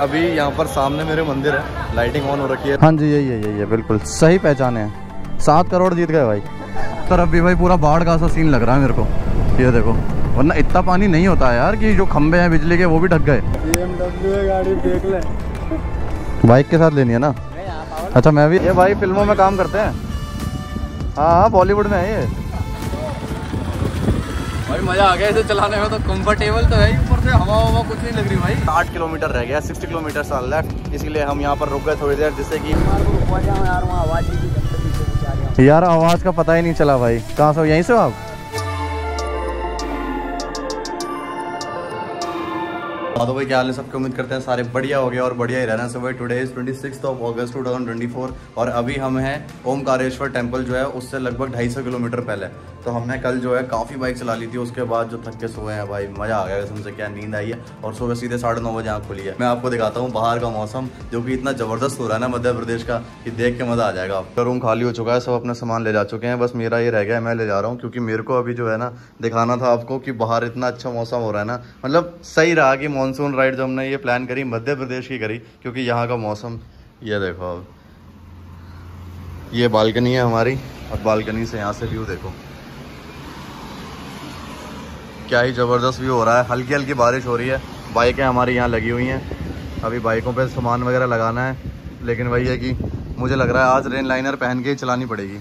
अभी यहाँ पर सामने मेरे मंदिर है, लाइटिंग ऑन हो रखी है। हाँ जी यही है बिल्कुल सही पहचाने हैं। 7 करोड़ जीत गए भाई। तो अभी भाई पूरा बाढ़ का सा सीन लग रहा है मेरे को, ये देखो, वरना इतना पानी नहीं होता है यार कि जो खंबे हैं बिजली के वो भी ढक गए। BMW गाड़ी देख ले, बाइक के साथ लेनी है ना। अच्छा मैं भी, ये भाई फिल्मों में काम करते हैं। हाँ बॉलीवुड में है ये भाई। मज़ा आ गया इसे चलाने में, तो कंफर्टेबल तो है ही, ऊपर से हवा हवा कुछ नहीं लग रही भाई। 8 किलोमीटर रह गया, 60 किलोमीटर से लेफ्ट, इसलिए हम यहाँ पर रुक गए थोड़ी देर, जिससे कि यार आवाज़ का पता ही नहीं चला भाई। कहाँ से हो, यहीं से हो आप? तो भाई क्या हाल है सबके, उम्मीद करते हैं सारे बढ़िया हो गए और बढ़िया ही रहना। सो भाई टुडे इज़ 26 अगस्त 2024 और अभी हम हैं ओमकारेश्वर टेम्पल, जो है उससे लगभग 250 किलोमीटर पहले। तो हमने कल जो है काफ़ी बाइक चला ली थी, उसके बाद जो थक के सोए हैं भाई, मज़ा आ गया कसम से, क्या नींद आई है। और सुबह सीधे 9:30 बजे आँख खुली है। मैं आपको दिखाता हूँ बाहर का मौसम, जो कि इतना ज़बरदस्त हो रहा है ना मध्य प्रदेश का, कि देख के मज़ा आ जाएगा आपका। रूम खाली हो चुका है, सब अपना सामान ले जा चुके हैं, बस मेरा ये रह गया है, मैं ले जा रहा हूँ, क्योंकि मेरे को अभी जो है ना दिखाना था आपको कि बाहर इतना अच्छा मौसम हो रहा है ना। मतलब सही रहा कि मानसून राइड जो हमने ये प्लान करी मध्य प्रदेश की करी, क्योंकि यहाँ का मौसम, ये देखो अब ये बालकनी है हमारी, और बालकनी से यहाँ से व्यू देखो, क्या ही ज़बरदस्त व्यू हो रहा है। हल्की हल्की बारिश हो रही है, बाइकें हमारी यहाँ लगी हुई हैं, अभी बाइकों पे सामान वगैरह लगाना है, लेकिन वही है कि मुझे लग रहा है आज रेन लाइनर पहन के ही चलानी पड़ेगी।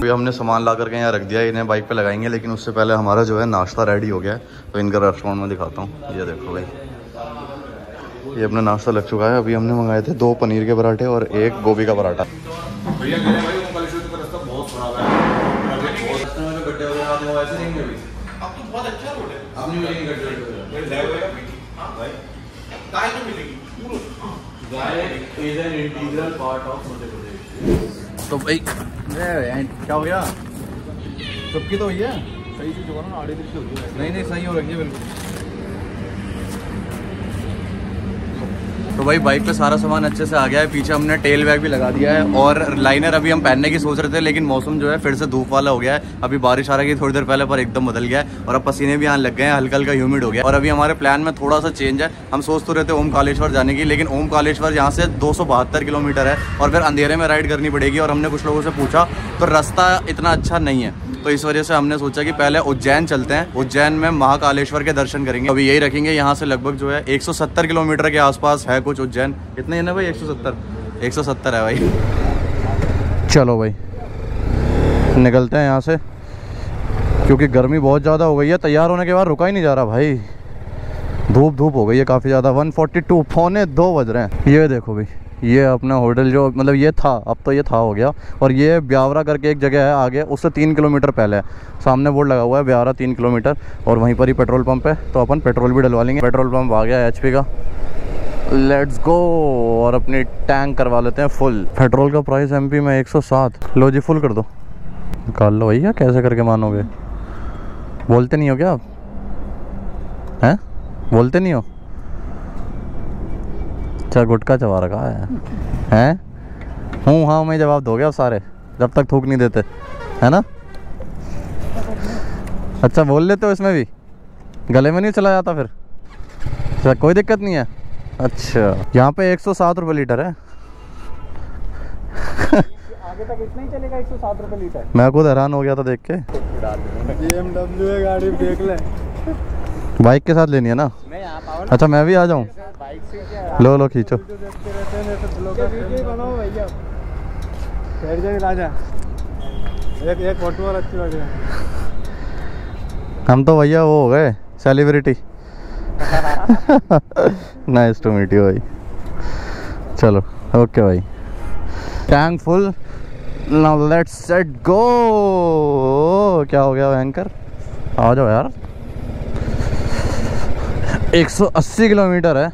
अभी हमने सामान ला करके यहाँ रख दिया, इन्हें बाइक पे लगाएंगे, लेकिन उससे पहले हमारा जो है नाश्ता रेडी हो गया है, तो इनका रेस्टोरेंट में दिखाता हूँ। ये देखो भाई, ये अपना नाश्ता लग चुका है। अभी हमने मंगाए थे 2 पनीर के पराठे और 1 गोभी का पराठा। तो भाई क्या हो गया, सबकी तो हुई है सही चीज होगा ना, नहीं सही हो रखी है बिल्कुल। तो भाई बाइक पे सारा सामान अच्छे से आ गया है, पीछे हमने टेल बैग भी लगा दिया है, और लाइनर अभी हम पहनने की सोच रहे थे, लेकिन मौसम जो है फिर से धूप वाला हो गया है। अभी बारिश आ रही है थोड़ी देर पहले, पर एकदम बदल गया है, और अब पसीने भी आने लग गए हैं, हल्का हल्का ह्यूमिड हो गया। और अभी हमारे प्लान में थोड़ा सा चेंज है, हम सोच तो रहे थे ओमकारेश्वर जाने की, लेकिन ओमकारेश्वर यहाँ से 272 किलोमीटर है, और फिर अंधेरे में राइड करनी पड़ेगी। और हमने कुछ लोगों से पूछा तो रास्ता इतना अच्छा नहीं है, तो इस वजह से हमने सोचा कि पहले उज्जैन चलते हैं, उज्जैन में महाकालेश्वर के दर्शन करेंगे। अभी यही रखेंगे, यहाँ से लगभग जो है 170 किलोमीटर के आसपास है कुछ उज्जैन, इतने ही ना भाई, 170 है भाई। चलो भाई निकलते हैं यहाँ से, क्योंकि गर्मी बहुत ज़्यादा हो गई है, तैयार होने के बाद रुका ही नहीं जा रहा भाई, धूप हो गई है काफ़ी ज़्यादा। 142 पौने 2 बज रहे हैं। ये देखो भाई, ये अपना होटल जो मतलब ये था, अब तो ये था हो गया, और ये ब्यावरा करके एक जगह है आगे, उससे 3 किलोमीटर पहले है, सामने बोर्ड लगा हुआ है ब्यावरा 3 किलोमीटर, और वहीं पर ही पेट्रोल पंप है, तो अपन पेट्रोल भी डलवा लेंगे। पेट्रोल पंप आ गया है HP का, लेट्स गो, और अपनी टैंक करवा लेते हैं फुल। पेट्रोल का प्राइस MP में 107। लो जी फुल कर दो, निकाल लो भैया, कैसे करके मानोगे, बोलते नहीं हो क्या आप, हैं बोलते नहीं हो, अच्छा गुटखा चबा रखा है हैं, हूँ हाँ मैं जवाब दोगे आप सारे, जब तक थूक नहीं देते है ना। अच्छा बोल लेते हो, इसमें भी गले में नहीं चला जाता फिर, अच्छा कोई दिक्कत नहीं है। अच्छा यहाँ पे 107 रुपये लीटर है। आगे तक इतना ही चलेगा, 107 रुपये लीटर। मैं खुद हैरान हो गया था देख के। BMW गाड़ी देख ले, बाइक के साथ लेनी है ना। अच्छा मैं भी आ जाऊँ, लो खींचो। हम तो भैया वो हो गए celebrity. Nice to meet you भाई। चलो ओके भाई, tank full, now let's set go. क्या हो गया एंकर, आ जाओ यार। 180 किलोमीटर है,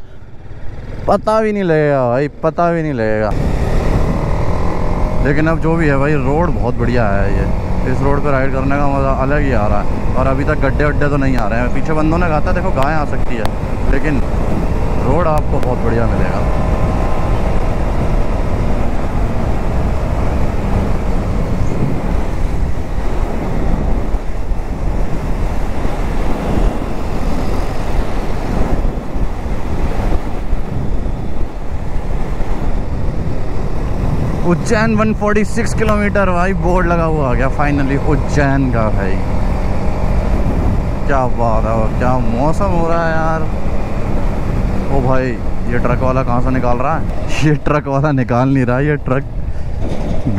पता भी नहीं लगेगा भाई, पता भी नहीं लगेगा। लेकिन अब जो भी है भाई, रोड बहुत बढ़िया है, ये इस रोड पर राइड करने का मज़ा अलग ही आ रहा है। और अभी तक गड्ढे वड्ढे तो नहीं आ रहे हैं, पीछे बंदों ने कहा था देखो गाय आ सकती है, लेकिन रोड आपको बहुत बढ़िया मिलेगा। उज्जैन 146 किलोमीटर भाई बोर्ड लगा हुआ आ गया फाइनली उज्जैन का। भाई क्या बात है, क्या मौसम हो रहा है यार। ओ भाई ये ट्रक वाला कहाँ से निकाल रहा है, ये ट्रक वाला निकाल नहीं रहा, ये ट्रक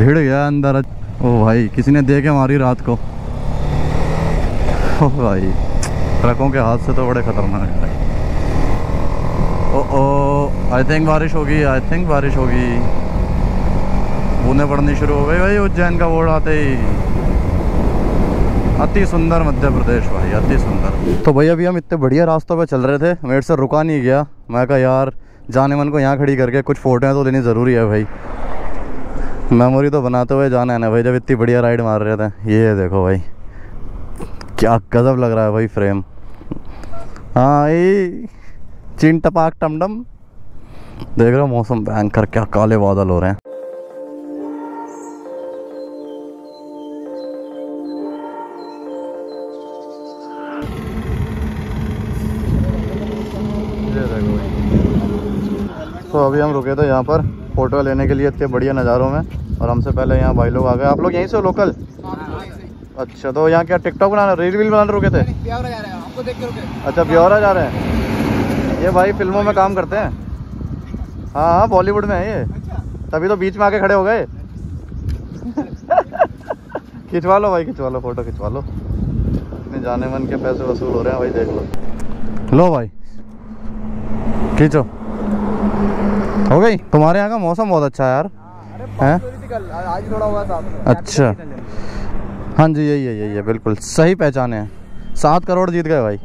भिड़ गया अंदर। ओ भाई किसी ने देखे मारी रात को। ओ भाई ट्रकों के हाथ से तो बड़े खतरनाक है। ओ आई थिंक बारिश होगी। बूंदें पड़नी शुरू हो गई भाई उज्जैन का बोर्ड आते ही। अति सुंदर मध्य प्रदेश भाई, अति सुंदर। तो भाई अभी हम इतने बढ़िया रास्तों पे चल रहे थे, मेरे से रुका नहीं गया। मैं कहा यार जाने मन को यहाँ खड़ी करके कुछ फोटोएं तो लेनी ज़रूरी है भाई, मेमोरी तो बनाते हुए जाना है ना भाई। जब इतनी बढ़िया राइड मार रहे थे, ये देखो भाई क्या गजब लग रहा है भाई फ्रेम। हाँ ये चीन टपाक टमडम देख रहे, मौसम भयंकर, क्या काले बादल हो रहे हैं। तो अभी हम रुके थे यहाँ पर फोटो लेने के लिए इतने बढ़िया नज़ारों में, और हमसे पहले यहाँ भाई लोग आ गए। आप लोग यहीं से लोकल? अच्छा तो यहाँ क्या टिकटॉक बनाना, रील वील बनाने रुके थे? अच्छा ब्यौरा जा रहे हैं, ये भाई फिल्मों में काम करते हैं। हाँ हाँ बॉलीवुड में है ये। अच्छा। तभी तो बीच में आके खड़े हो गए। खिंचवा लो भाई, खिंचवा लो फोटो, खिंचवा लो। इतने जाने मन के पैसे वसूल हो रहे हैं भाई, देख लो। लो भाई खींचो, हो गई। तुम्हारे यहाँ का मौसम बहुत अच्छा है यार। आज थोड़ा हुआ था। अच्छा हाँ जी यही है बिल्कुल सही पहचाने हैं। 7 करोड़ जीत गए भाई।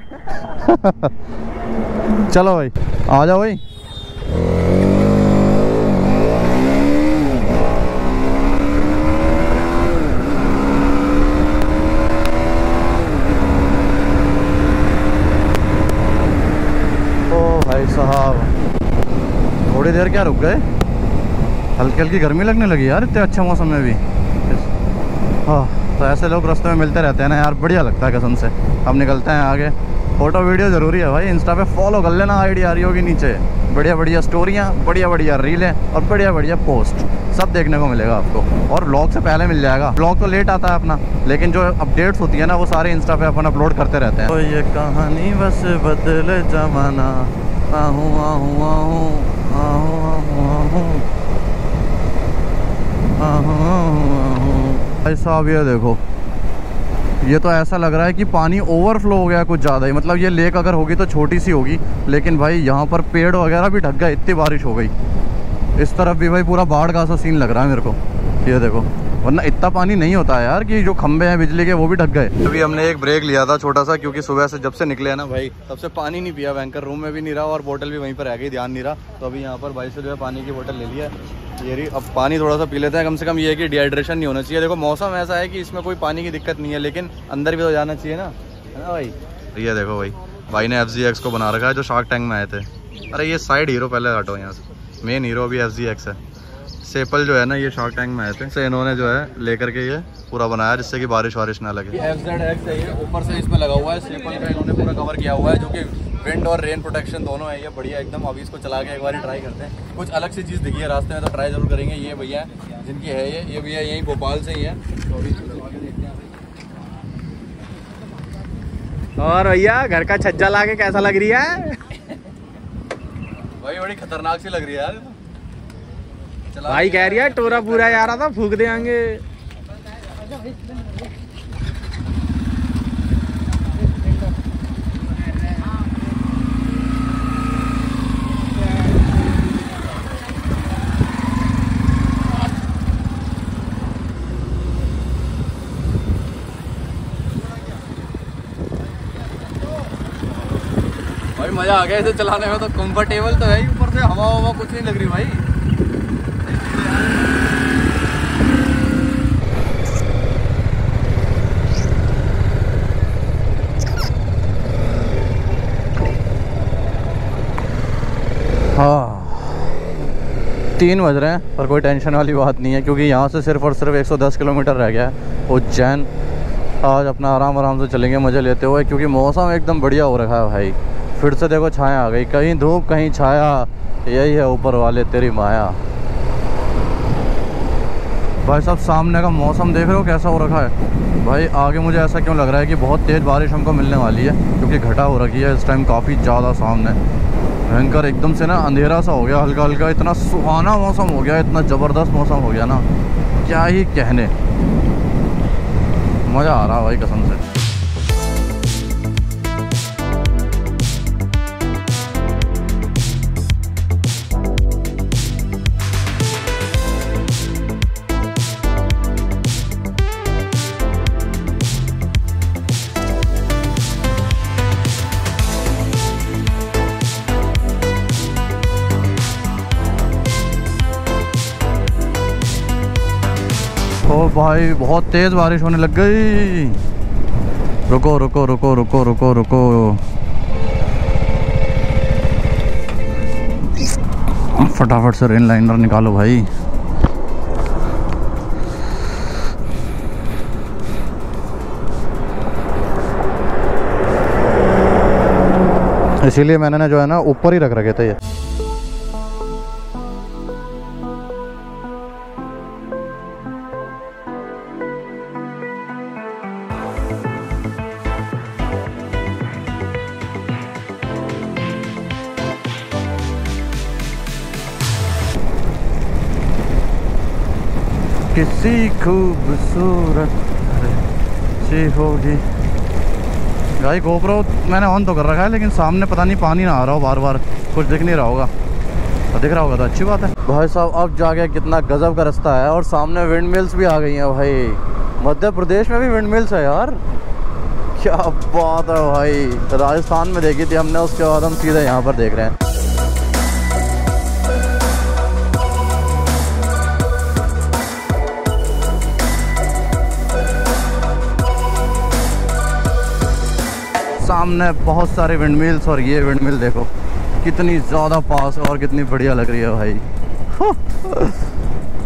चलो भाई आ जाओ भाई। ओ भाई साहब थोड़ी देर क्या रुक गए, हल्की हल्की गर्मी लगने लगी यार इतने अच्छे मौसम में भी। हाँ तो ऐसे लोग रास्ते में मिलते रहते हैं ना यार, बढ़िया लगता है कसम से। हम निकलते हैं आगे, फोटो वीडियो ज़रूरी है भाई। इंस्टा पे फॉलो कर लेना, आईडी आ रही होगी नीचे। बढ़िया बढ़िया स्टोरियाँ, बढ़िया बढ़िया रीलें और बढ़िया बढ़िया पोस्ट सब देखने को मिलेगा आपको। और व्लॉग से पहले मिल जाएगा, व्लॉग तो लेट आता है अपना, लेकिन जो अपडेट्स होती है ना वो सारे इंस्टा पे अपन अपलोड करते रहते हैं। तो ये कहानी बस बदले जमाना, आहूँ आहूँ आहूँ आहूँ आहूँ आहूँ आहूँ। भाई साहब ये देखो, ये तो ऐसा लग रहा है कि पानी ओवरफ्लो हो गया कुछ ज़्यादा ही। मतलब ये लेक अगर होगी तो छोटी सी होगी, लेकिन भाई यहाँ पर पेड़ वगैरह भी ढक गए, इतनी बारिश हो गई। इस तरफ भी भाई पूरा बाढ़ का सा सीन लग रहा है मेरे को, ये देखो। वरना इतना पानी नहीं होता है यार कि जो खंभे हैं बिजली के वो भी ढक गए। अभी हमने एक ब्रेक लिया था छोटा सा, क्योंकि सुबह से जब से निकले हैं ना भाई तब से पानी नहीं पिया। बैंकर रूम में भी नहीं रहा और बोतल भी वहीं पर रह गई, ध्यान नहीं रहा। तो अभी यहाँ पर भाई से जो है पानी की बोतल ले लिया ये रही। अब पानी थोड़ा सा पी लेते हैं, कम से कम ये है कि डिहाइड्रेशन नहीं होना चाहिए। देखो मौसम ऐसा है कि इसमें कोई पानी की दिक्कत नहीं है, लेकिन अंदर भी तो जाना चाहिए ना, है ना भाई। ये देखो भाई ने FZ X को बना रखा है जो शार्क टैंक में आए थे। अरे ये साइड हीरो पहले हटो, यहाँ से मेन हीरो अभी FZ X है। सेपल जो है ना ये शार्क टैंक में आए थे, इन्होंने जो है लेकर के ये पूरा बनाया जिससे कि बारिश वारिश ना लगे। FZ X है ये, ऊपर से इसमें लगा हुआ है, सेपल का इन्होंने पूरा कवर किया हुआ है जो कि विंड और रेन प्रोटेक्शन दोनों है। ये बढ़िया एकदम। अभी इसको चला के एक बार ट्राई करते हैं, कुछ अलग सी चीज़ दिखी है रास्ते में तो ट्राई जरूर करेंगे। ये भैया जिनकी है ये भैया यहीं भोपाल से ही है। और भैया घर का छज्जा ला के कैसा लग रही है भाई? बड़ी खतरनाक सी लग रही है यार। भाई कह रही है टोरा पूरा जा रहा था फूक देंगे। भाई मजा आ गया इसे चलाने में, तो कंफर्टेबल तो है ही, ऊपर से हवा हवा कुछ नहीं लग रही भाई। हाँ 3 बज रहे हैं पर कोई टेंशन वाली बात नहीं है, क्योंकि यहाँ से सिर्फ और सिर्फ 110 किलोमीटर रह गया है उज्जैन। आज अपना आराम से चलेंगे मज़े लेते हुए, क्योंकि मौसम एकदम बढ़िया हो रखा है भाई। फिर से देखो छाया आ गई, कहीं धूप कहीं छाया, यही है ऊपर वाले तेरी माया। भाई साहब सामने का मौसम देख रहे हो कैसा हो रखा है भाई। आगे मुझे ऐसा क्यों लग रहा है कि बहुत तेज़ बारिश हमको मिलने वाली है, क्योंकि घटा हो रखी है इस टाइम काफ़ी ज़्यादा। सामने भयंकर एकदम से ना अंधेरा सा हो गया हल्का हल्का, इतना सुहाना मौसम हो गया, इतना ज़बरदस्त मौसम हो गया ना, क्या ही कहने। मज़ा आ रहा भाई कसम से। भाई बहुत तेज़ बारिश होने लग गई। रुको रुको रुको रुको रुको रुको, फटाफट से रेन लाइनर निकालो भाई। इसीलिए मैंने ना जो है ना ऊपर ही रख रखे थे ये। किसी खूबसूरत अच्छी होगी भाई। GoPro मैंने ऑन तो कर रखा है, लेकिन सामने पता नहीं पानी ना आ रहा हो बार बार, कुछ दिख नहीं रहा होगा। दिख रहा होगा तो अच्छी बात है। भाई साहब अब जाके कितना गजब का रास्ता है, और सामने विंड मिल्स भी आ गई हैं भाई। मध्य प्रदेश में भी विंड मिल्स है यार, क्या बात है भाई। राजस्थान में देखी थी हमने, उसके बाद हम सीधे यहाँ पर देख रहे हैं। सामने बहुत सारे विंड मिल्स, और ये विंड मिल देखो कितनी ज़्यादा पास है और कितनी बढ़िया लग रही है भाई।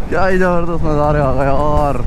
क्या ही ज़बरदस्त नज़ारे आ गए। और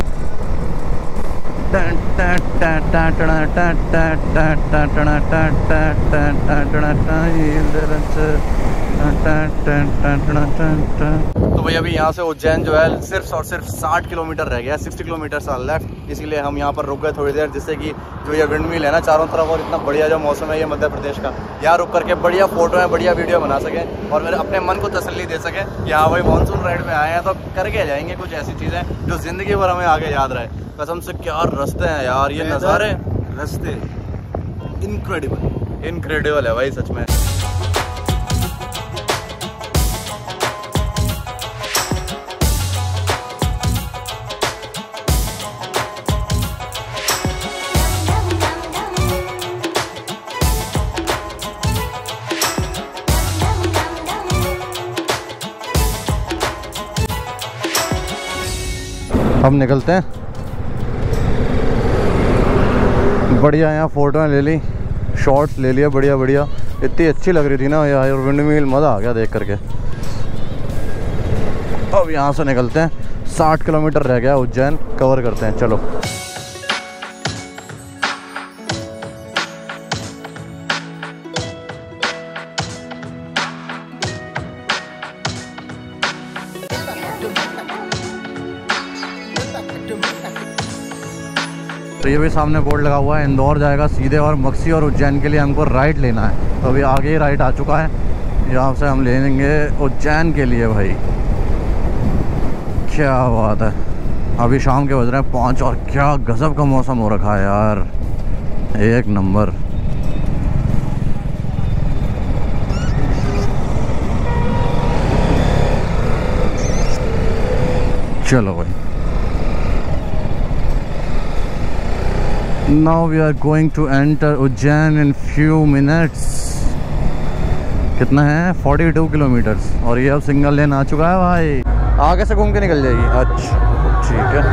तो भाई अभी यहाँ से उज्जैन जो है सिर्फ और सिर्फ 60 किलोमीटर रह गया, 60 किलोमीटर सा लेफ्ट। इसीलिए हम यहाँ पर रुक गए थोड़ी देर, जिससे कि जो ये विंड मिल है ना चारों तरफ, और इतना बढ़िया जो मौसम है ये मध्य प्रदेश का, यहाँ रुक करके बढ़िया फोटो है, बढ़िया वीडियो बना सकें और मेरे अपने मन को तसल्ली दे सकें कि हाँ भाई मानसून राइड में आए हैं तो करके जाएंगे कुछ ऐसी चीज़ें जो ज़िंदगी भर हमें आगे याद रहे। कसम से क्या रास्ते हैं यार, ये नज़ारे रास्ते इनक्रेडिबल इनक्रेडिबल है भाई सच में। हम निकलते हैं। बढ़िया यहाँ फ़ोटोएँ ले ली, शॉट्स ले लिए बढ़िया बढ़िया, इतनी अच्छी लग रही थी ना यार विंड मिल, मज़ा आ गया देख करके। अब यहाँ से निकलते हैं, 60 किलोमीटर रह गया उज्जैन, कवर करते हैं चलो। तो ये भी सामने बोर्ड लगा हुआ है, इंदौर जाएगा सीधे, और मक्सी और उज्जैन के लिए हमको राइट लेना है। तो अभी आगे ही राइट आ चुका है, यहाँ से हम ले लेंगे उज्जैन के लिए भाई। क्या बात है, अभी शाम के बज रहे हैं 5, और क्या गजब का मौसम हो रखा है यार, एक नंबर। चलो भाई, now we are going to enter Ujjain in few minutes। कितना है 42 किलोमीटर्स, और ये अब सिंगल लेन आ चुका है भाई। आगे से घूम के निकल जाएगी, अच्छा ठीक है।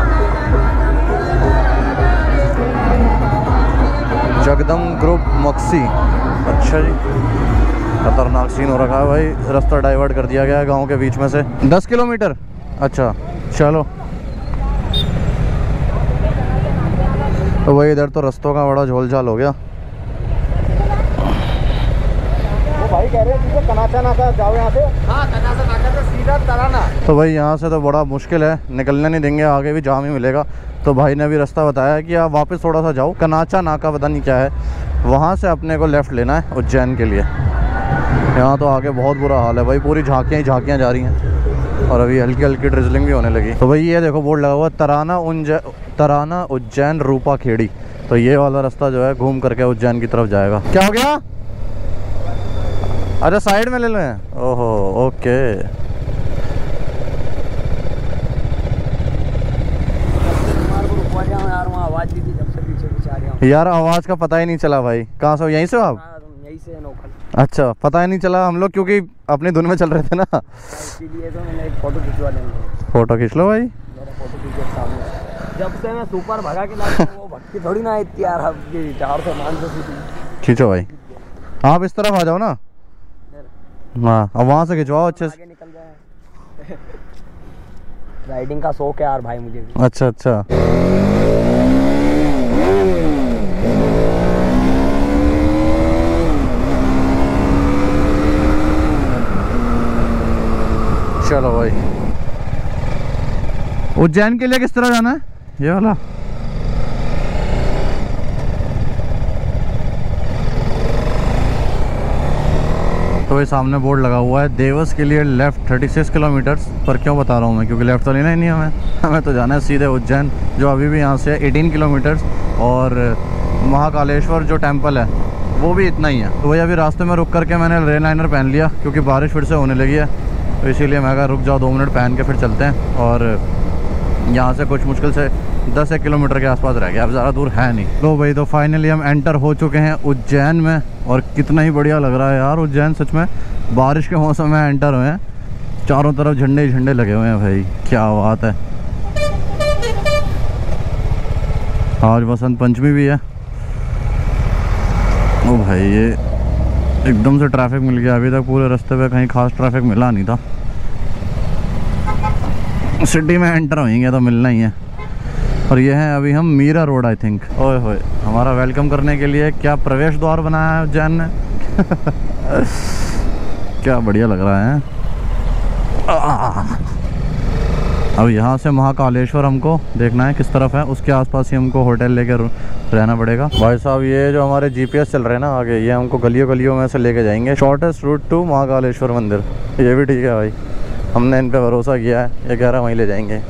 जगदम ग्रुप मक्सी, अच्छा जी खतरनाक सीन हो रखा है भाई, रास्ता डाइवर्ट कर दिया गया है गाँव के बीच में से। 10 किलोमीटर अच्छा चलो। तो वही इधर तो रस्तों का बड़ा झोलझाल हो गया। वो भाई कह रहे हैं कनाचा नाका जाओ यहाँ से। हाँ, कनाचा नाका सीधा तराना। तो भाई यहाँ से तो बड़ा मुश्किल है, निकलने नहीं देंगे, आगे भी जाम ही मिलेगा। तो भाई ने अभी रास्ता बताया कि आप वापस थोड़ा सा जाओ, कनाचा नाका पता नहीं क्या है, वहाँ से अपने को लेफ़्ट लेना है उज्जैन के लिए। यहाँ तो आगे बहुत बुरा हाल है भाई, पूरी झांकियाँ ही झांकियाँ जा रही हैं और अभी हल्की हल्की ड्रिजलिंग भी होने लगी। तो भाई ये देखो बोर्ड लगा हुआ तराना उज्जैन रूपा खेड़ी। तो ये वाला रास्ता जो है घूम करके उज्जैन की तरफ जाएगा। क्या हो गया? अरे साइड में ले लो। ओहो ओके। यार आवाज़ का पता ही नहीं चला भाई, कहाँ से हो? यहीं से हो आप? यहीं से नौखल। अच्छा, पता ही नहीं चला हम लोग क्योंकि अपनी धुन में चल रहे थे ना, इसीलिए तो मैंने एक फोटो खिंचवा लेंगे। फोटो खींच लो भाई। जब से मैं सुपर भगा के लाया वो भक्ति थोड़ी ना इतनी यार, अब ये 400 थी। खींचो भाई, आप इस तरफ आ जाओ ना। हाँ अब वहाँ से खिंचवाओ अच्छे से, आगे निकल जाए। राइडिंग का शौक है यार भाई मुझे। अच्छा। चलो भाई, उज्जैन के लिए किस तरह जाना है? ये वाला। तो ये सामने बोर्ड लगा हुआ है देवस के लिए लेफ्ट 36 किलोमीटर पर। क्यों बता रहा हूँ मैं? क्योंकि लेफ्ट तो लेना ही नहीं हमें तो जाना है सीधे उज्जैन, जो अभी भी यहाँ से 18 किलोमीटर, और महाकालेश्वर जो टेंपल है वो भी इतना ही है। तो वही अभी रास्ते में रुक करके मैंने रेन लाइनर पहन लिया क्योंकि बारिश फिर से होने लगी है, तो इसीलिए मैं कहा रुक जाओ 2 मिनट पहन के फिर चलते हैं। और यहाँ से कुछ मुश्किल से 10 किलोमीटर के आसपास रह गया, अब ज़्यादा दूर है नहीं। तो भाई तो फाइनली हम एंटर हो चुके हैं उज्जैन में, और कितना ही बढ़िया लग रहा है यार उज्जैन। सच में बारिश के मौसम में एंटर हुए हैं, चारों तरफ झंडे ही झंडे लगे हुए हैं भाई, क्या बात है। आज बसंत पंचमी भी है। ओ भाई ये एकदम से ट्रैफिक मिल गया, अभी तक पूरे रास्ते पे कहीं खास ट्रैफिक मिला नहीं था। सिटी में एंटर होएंगे तो मिलना ही है। और ये है अभी हम मीरा रोड आई थिंक। ओए होए, हमारा वेलकम करने के लिए क्या प्रवेश द्वार बनाया है उज्जैन ने। क्या बढ़िया लग रहा है। अब यहाँ से महाकालेश्वर हमको देखना है किस तरफ है, उसके आसपास ही हमको होटल लेकर रहना पड़ेगा। भाई साहब ये जो हमारे GPS चल रहे हैं ना आगे, ये हमको गलियों में से लेके जाएंगे। शॉर्टेस्ट रूट टू महाकालेश्वर मंदिर, ये भी ठीक है भाई, हमने इन पे भरोसा किया है, ये कह रहा वहीं ले जाएंगे।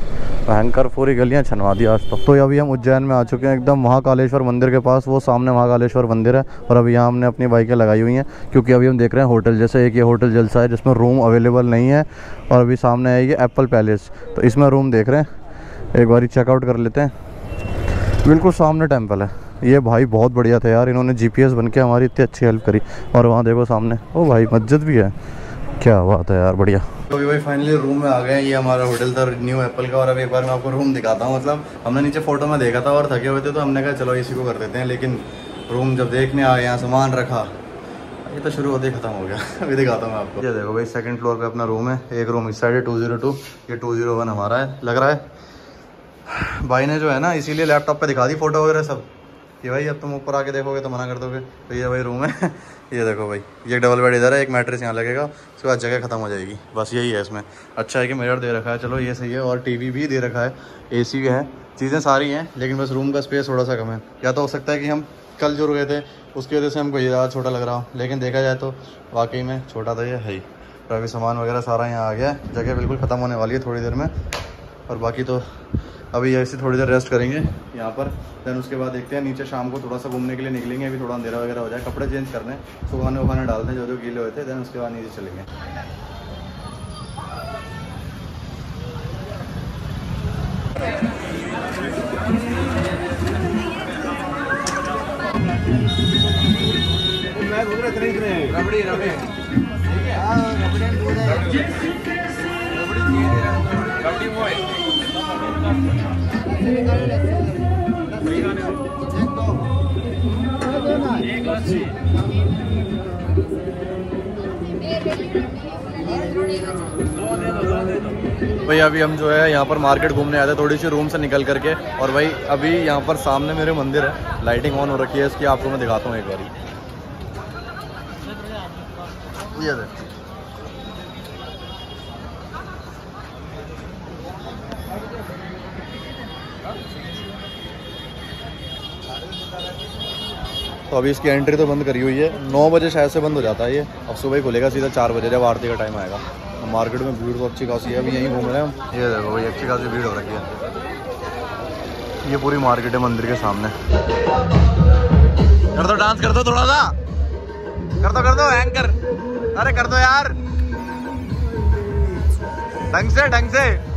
भयंकर पूरी गलियां छनवा दी आज तो। अभी हम उज्जैन में आ चुके हैं एकदम महाकालेश्वर मंदिर के पास, वो सामने महाकालेश्वर मंदिर है। और अभी यहाँ हमने अपनी बाइकें लगाई हुई हैं क्योंकि अभी हम देख रहे हैं होटल, जैसे एक ये होटल जलसा है जिसमें रूम अवेलेबल नहीं है, और अभी सामने है ये एप्पल पैलेस, तो इसमें रूम देख रहे हैं। एक बार चेकआउट कर लेते हैं, बिल्कुल सामने टेम्पल है। ये भाई बहुत बढ़िया थे यार, इन्होंने GPS बन के हमारी इतनी अच्छी हेल्प करी। और वहाँ देखो सामने, ओ भाई मस्जिद भी है, क्या बात है यार, बढ़िया। तो अभी भाई फाइनली रूम में आ गए हैं, ये हमारा होटल था न्यू एप्पल का। और अभी एक बार मैं आपको रूम दिखाता हूँ, मतलब हमने नीचे फोटो में देखा था और थके हुए थे तो हमने कहा चलो इसी को कर देते हैं, लेकिन रूम जब देखने आए यहाँ सामान रखा, ये तो शुरू होते ही खत्म हो गया। अभी दिखाता हूँ मैं आपको। ये देखो भाई सेकंड फ्लोर पे अपना रूम है, एक रूम इस साइड है 202, ये 201 हमारा है। लग रहा है भाई ने जो है ना इसीलिए लैपटॉप पर दिखा दी फोटो वगैरह सब, कि भाई अब तुम ऊपर आके देखोगे तो मना कर दोगे। तो ये भाई रूम है, ये देखो भाई ये डबल बेड इधर है, एक मैट्रेस यहाँ लगेगा, उसके बाद जगह खत्म हो जाएगी, बस यही है इसमें। अच्छा है कि मिरर दे रखा है, चलो ये सही है, और टीवी भी दे रखा है, AC भी है, चीज़ें सारी हैं, लेकिन बस रूम का स्पेस थोड़ा सा कम है। या तो हो सकता है कि हम कल जो रुके थे उसकी वजह से हमको ये ज़्यादा छोटा लग रहा हो, लेकिन देखा जाए तो वाकई में छोटा तो ये है ही। तो अभी सामान वगैरह सारा यहाँ आ गया है, जगह बिल्कुल ख़त्म होने वाली है थोड़ी देर में। और बाकी तो अभी ऐसे थोड़ी देर रेस्ट करेंगे यहाँ पर, दैन उसके बाद देखते हैं नीचे शाम को थोड़ा सा घूमने के लिए निकलेंगे। अभी थोड़ा अंधेरा वगैरह हो जाए, कपड़े चेंज करने, सुखाने वखाने डालते हैं जो गीले हुए थे, दैन उसके बाद नीचे चलेंगे। भाई अभी हम जो है यहाँ पर मार्केट घूमने आए थे थोड़ी सी रूम से निकल करके, और भाई अभी यहाँ पर सामने मेरे मंदिर है, लाइटिंग ऑन हो रखी है इसकी, आपको मैं दिखाता हूँ एक बारी। ये तो अभी इसकी एंट्री तो बंद करी हुई है, 9 बजे शायद से बंद हो जाता है ये। अब सुबह ही खुलेगा सीधा 4 बजे जब आरती का टाइम आएगा। तो मार्केट में भीड़ तो अच्छी खासी है, अभी यहीं घूम रहे हैं हम। ये देखो भाई अच्छी खासी भीड़ हो रही है, ये पूरी मार्केट है मंदिर के सामने। कर दो डांस, कर दो थोड़ा सा, कर दो एंकर, अरे कर दो यार ढंग से